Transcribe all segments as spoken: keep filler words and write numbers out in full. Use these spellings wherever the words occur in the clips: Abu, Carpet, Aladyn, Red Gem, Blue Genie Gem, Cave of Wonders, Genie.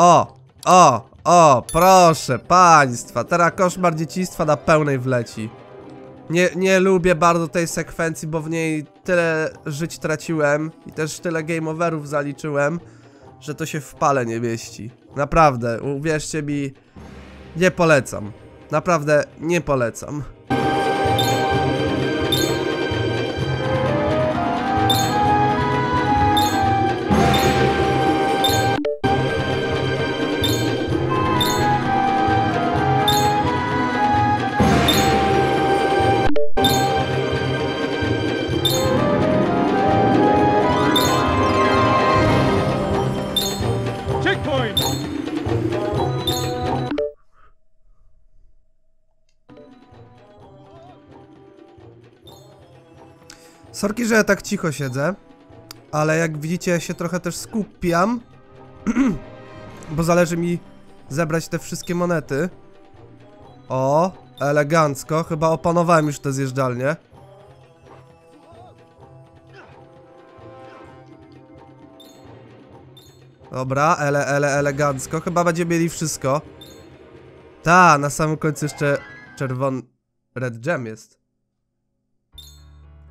O, o, o, proszę państwa, teraz koszmar dzieciństwa na pełnej wleci. Nie, nie lubię bardzo tej sekwencji, bo w niej tyle żyć traciłem i też tyle game overów zaliczyłem, że to się w pale nie mieści. Naprawdę, uwierzcie mi, nie polecam. Naprawdę nie polecam. Sorki, że ja tak cicho siedzę, ale jak widzicie, ja się trochę też skupiam, bo zależy mi zebrać te wszystkie monety. O, elegancko, chyba opanowałem już te zjeżdżalnie. Dobra, ele, ele, elegancko, chyba będziemy mieli wszystko. Ta, na samym końcu jeszcze czerwony Red Gem jest.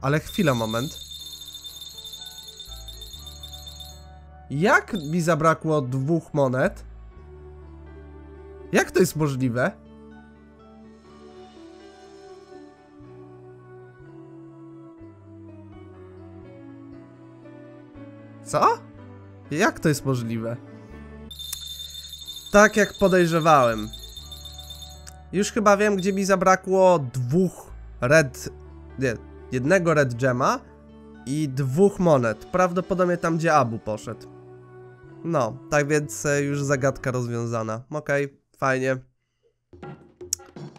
Ale chwila, moment. Jak mi zabrakło dwóch monet? Jak to jest możliwe? Co? Jak to jest możliwe? Tak jak podejrzewałem. Już chyba wiem, gdzie mi zabrakło dwóch red... Nie. Jednego Red Gema i dwóch monet. Prawdopodobnie tam, gdzie Abu poszedł. No, tak więc już zagadka rozwiązana. Okej, okay, fajnie.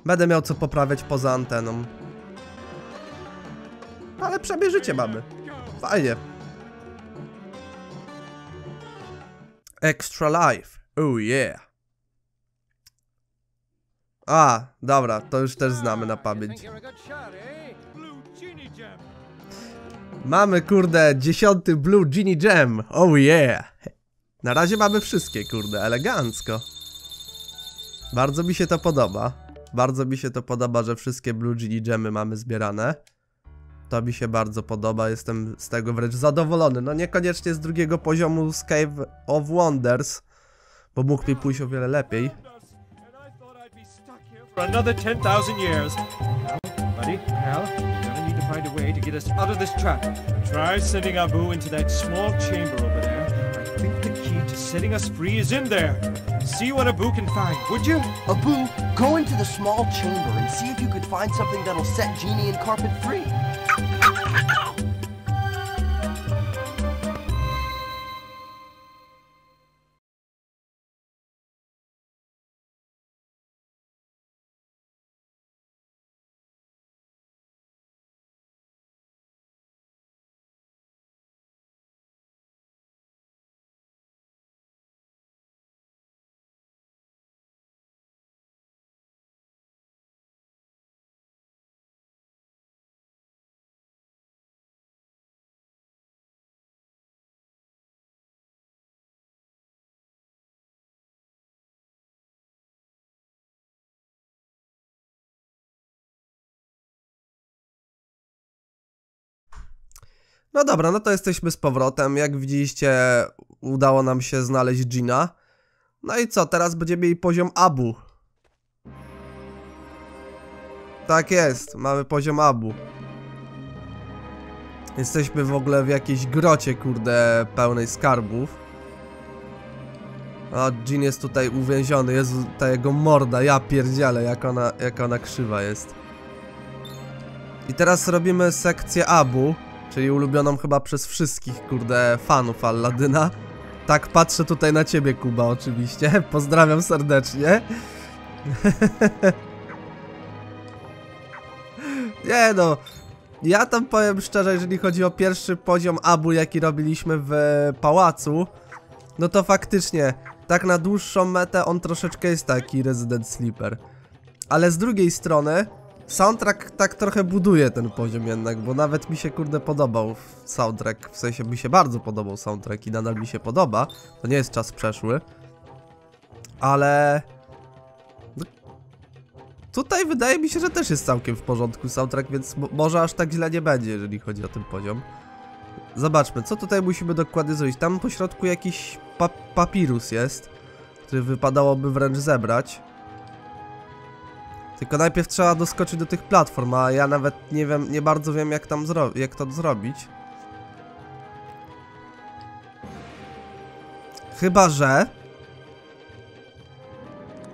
Będę miał co poprawiać poza anteną. Ale przebieżycie mamy. Fajnie. Extra life. Oh yeah. A, dobra, to już też znamy na pamięć. Mamy, kurde, dziesiąty Blue Genie Gem. Oh yeah. Na razie mamy wszystkie, kurde, elegancko. Bardzo mi się to podoba. Bardzo mi się to podoba, że wszystkie Blue Genie Gemy mamy zbierane. To mi się bardzo podoba, jestem z tego wręcz zadowolony. No niekoniecznie z drugiego poziomu z Cave of Wonders, bo mógł mi pójść o wiele lepiej. Find a way to get us out of this trap. Try sending Abu into that small chamber over there. I think the key to setting us free is in there. See what Abu can find, would you? Abu, go into the small chamber and see if you could find something that'll set Genie and Carpet free. No dobra, no to jesteśmy z powrotem. Jak widzieliście, udało nam się znaleźć Gina. No i co, teraz będziemy mieli poziom Abu. Tak jest, mamy poziom Abu. Jesteśmy w ogóle w jakiejś grocie, kurde, pełnej skarbów. A Gin jest tutaj uwięziony. Jezu, ta jego morda, ja pierdzielę, jak ona, jak ona krzywa jest. I teraz robimy sekcję Abu. Czyli ulubioną chyba przez wszystkich, kurde, fanów Aladyna. Tak, patrzę tutaj na ciebie, Kuba, oczywiście. Pozdrawiam serdecznie. Nie no, ja tam powiem szczerze, jeżeli chodzi o pierwszy poziom Abu, jaki robiliśmy w pałacu, no to faktycznie, tak na dłuższą metę on troszeczkę jest taki Resident Sleeper. Ale z drugiej strony... Soundtrack tak trochę buduje ten poziom jednak, bo nawet mi się, kurde, podobał soundtrack, w sensie mi się bardzo podobał soundtrack i nadal mi się podoba, to nie jest czas przeszły. ale... Tutaj wydaje mi się, że też jest całkiem w porządku soundtrack, więc może aż tak źle nie będzie, jeżeli chodzi o ten poziom. Zobaczmy, co tutaj musimy dokładnie zrobić. Tam po środku jakiś pa papirus jest, który wypadałoby wręcz zebrać. Tylko najpierw trzeba doskoczyć do tych platform, a ja nawet nie wiem, nie bardzo wiem jak tam zro jak to zrobić. Chyba że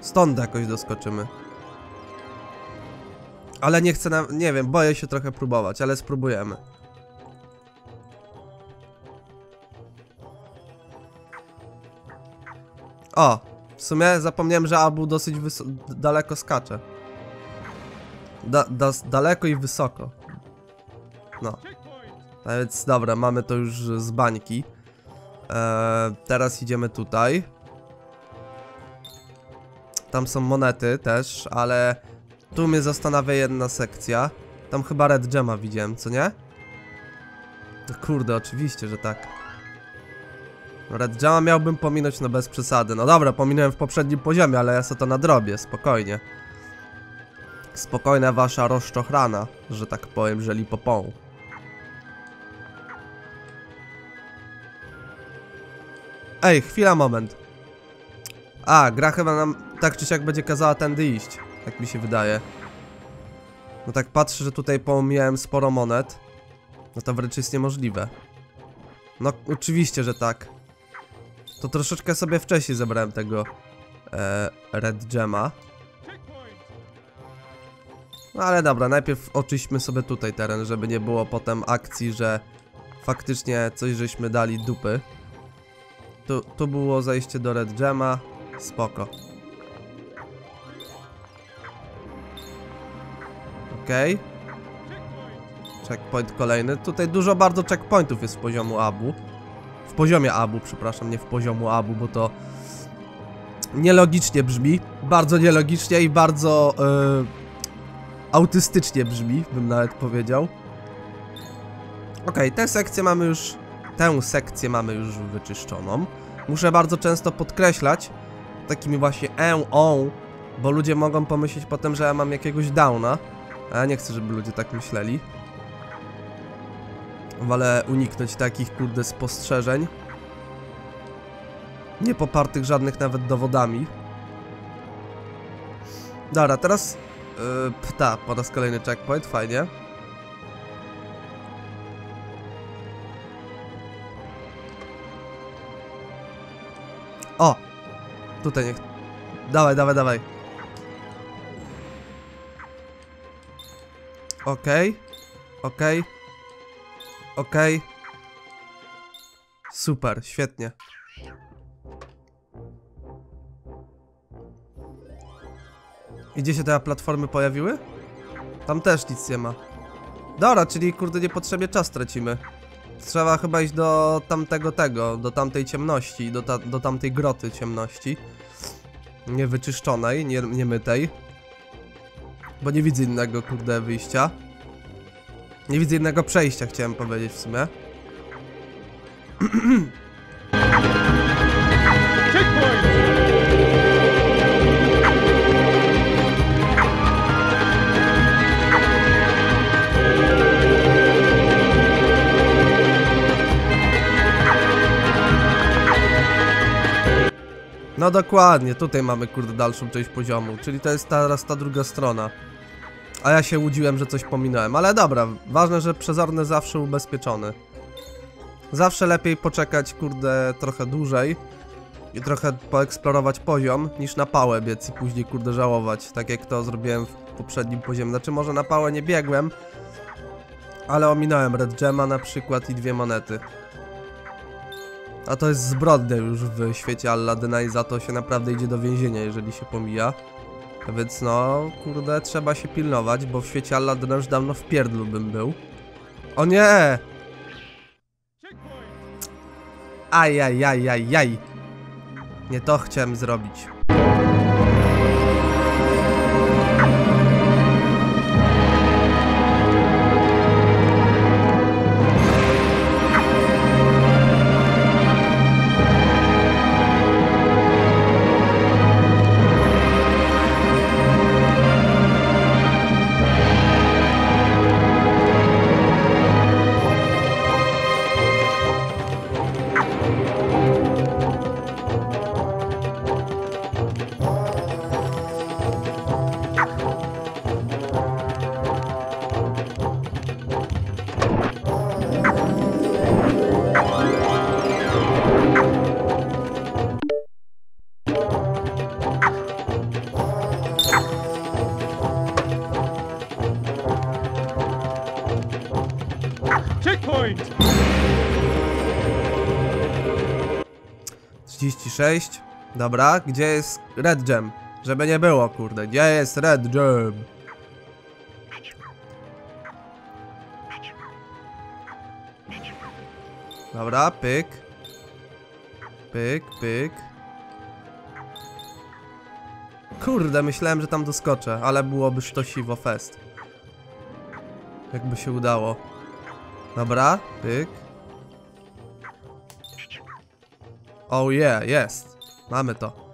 stąd jakoś doskoczymy. Ale nie chcę, na... nie wiem, boję się trochę próbować, ale spróbujemy. O, w sumie zapomniałem, że Abu dosyć daleko skacze. Da da daleko i wysoko. No. A więc dobra, mamy to już z bańki. Eee, teraz idziemy tutaj. Tam są monety też, ale... Tu mnie zastanawia jedna sekcja. Tam chyba Red Gema widziałem, co nie? No kurde, oczywiście, że tak. Red Gema miałbym pominąć, no bez przesady. No dobra, pominąłem w poprzednim poziomie, ale ja sobie to nadrobię, spokojnie. Spokojna wasza rozczochrana, że tak powiem, że lipopą. Ej, chwila, moment. A, gra chyba nam tak czy siak będzie kazała tędy iść. Tak mi się wydaje. No tak patrzę, że tutaj pomijałem sporo monet. No to wręcz jest niemożliwe. No oczywiście, że tak. To troszeczkę sobie wcześniej zebrałem tego e, Red Gema. No ale dobra, najpierw oczyśćmy sobie tutaj teren, żeby nie było potem akcji, że faktycznie coś żeśmy dali dupy. Tu, tu było zajście do Red Gema. Spoko. Okej. Okay. Checkpoint kolejny. Tutaj dużo bardzo checkpointów jest w poziomu Abu. W poziomie Abu, przepraszam, nie w poziomu Abu, bo to nielogicznie brzmi. Bardzo nielogicznie i bardzo yy, autystycznie brzmi, bym nawet powiedział. Okej, okay, tę sekcję mamy już... Tę sekcję mamy już wyczyszczoną. Muszę bardzo często podkreślać takimi właśnie e, o, bo ludzie mogą pomyśleć potem, że ja mam jakiegoś downa. A ja nie chcę, żeby ludzie tak myśleli. Wolę uniknąć takich, kurde, spostrzeżeń. Nie popartych żadnych nawet dowodami. Dobra, teraz... Yy, pta, po raz kolejny checkpoint, fajnie. O! Tutaj niech... Dawaj, dawaj, dawaj. Okej, okej, okej. Super, świetnie. I gdzie się te platformy pojawiły? Tam też nic nie ma. Dobra, czyli kurde niepotrzebnie czas tracimy. Trzeba chyba iść do tamtego tego, do tamtej ciemności, do, ta, do tamtej groty ciemności. Niewyczyszczonej, nie, niemytej. Bo nie widzę innego, kurde, wyjścia. Nie widzę innego przejścia, chciałem powiedzieć w sumie. No dokładnie, tutaj mamy, kurde, dalszą część poziomu, czyli to jest teraz ta druga strona. A ja się łudziłem, że coś pominąłem, ale dobra, ważne, że przezorny zawsze ubezpieczony. Zawsze lepiej poczekać, kurde, trochę dłużej i trochę poeksplorować poziom, niż na pałę biec i później, kurde, żałować, tak jak to zrobiłem w poprzednim poziomie. Znaczy może na pałę nie biegłem, ale ominąłem Red Gema na przykład i dwie monety. A to jest zbrodnia już w świecie Aladyna i za to się naprawdę idzie do więzienia, jeżeli się pomija. Więc no, kurde, trzeba się pilnować, bo w świecie Aladyna już dawno w pierdlu bym był. O nie! Ajajajajaj! Nie to chciałem zrobić. trzydzieści sześć. Dobra, gdzie jest Red Gem? Żeby nie było, kurde, gdzie jest Red Gem? Dobra, pyk. Pyk, pyk. Kurde, myślałem, że tam doskoczę, ale byłoby sztosiwo fest. Jakby się udało. Dobra, pyk. Oh yeah, jest. Mamy to.